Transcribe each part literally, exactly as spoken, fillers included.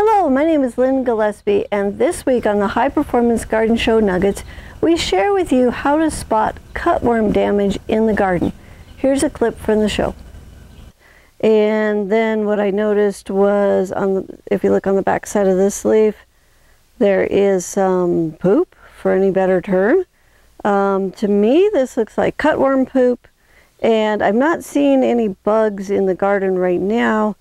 Hello, my name is Lynn Gillespie, and this week on the High Performance Garden Show Nuggets, we share with you how to spot cutworm damage in the garden. Here's a clip from the show. And then what I noticed was, on the, if you look on the back side of this leaf, there is some poop, for any better term. Um, to me, this looks like cutworm poop, and I'm not seeing any bugs in the garden right now.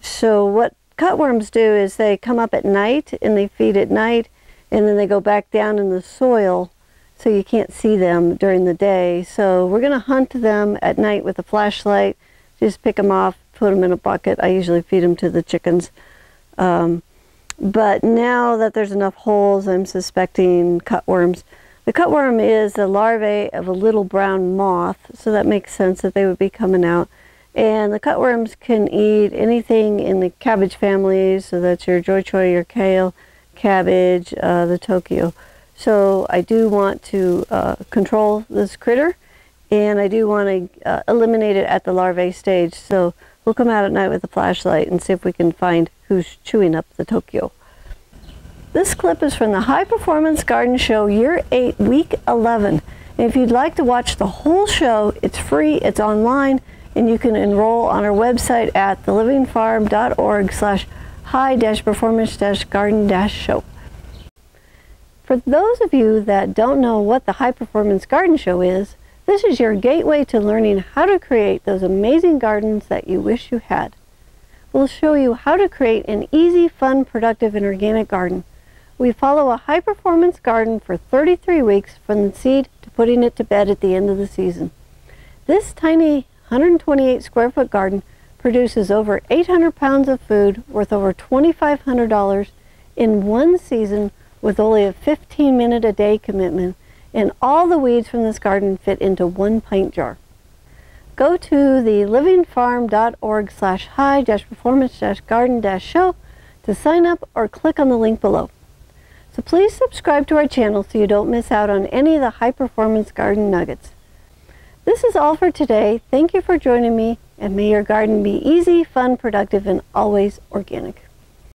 So what cutworms do is they come up at night and they feed at night, and then they go back down in the soil, so you can't see them during the day. So we're going to hunt them at night with a flashlight, just pick them off, put them in a bucket. I usually feed them to the chickens. Um, but now that there's enough holes, I'm suspecting cutworms. The cutworm is the larvae of a little brown moth, so that makes sense that they would be coming out. And the cutworms can eat anything in the cabbage family, so that's your joy choy, your kale, cabbage, uh, the Tokyo. So I do want to uh, control this critter, and I do want to uh, eliminate it at the larvae stage. So we'll come out at night with a flashlight and see if we can find who's chewing up the Tokyo. This clip is from the High Performance Garden Show, Year eight, Week eleven. And if you'd like to watch the whole show, it's free, it's online, and you can enroll on our website at the living farm dot org slash high-performance-garden-show. For those of you that don't know what the High Performance Garden Show is, this is your gateway to learning how to create those amazing gardens that you wish you had. We'll show you how to create an easy, fun, productive, and organic garden. We follow a high-performance garden for thirty-three weeks from the seed to putting it to bed at the end of the season. This tiny one hundred twenty-eight square foot garden produces over eight hundred pounds of food worth over twenty-five hundred dollars in one season with only a fifteen minute a day commitment, and all the weeds from this garden fit into one pint jar. Go to the living farm dot org slash high-performance-garden-show to sign up or click on the link below. So please subscribe to our channel so you don't miss out on any of the high-performance garden nuggets. This is all for today. Thank you for joining me, and may your garden be easy, fun, productive, and always organic.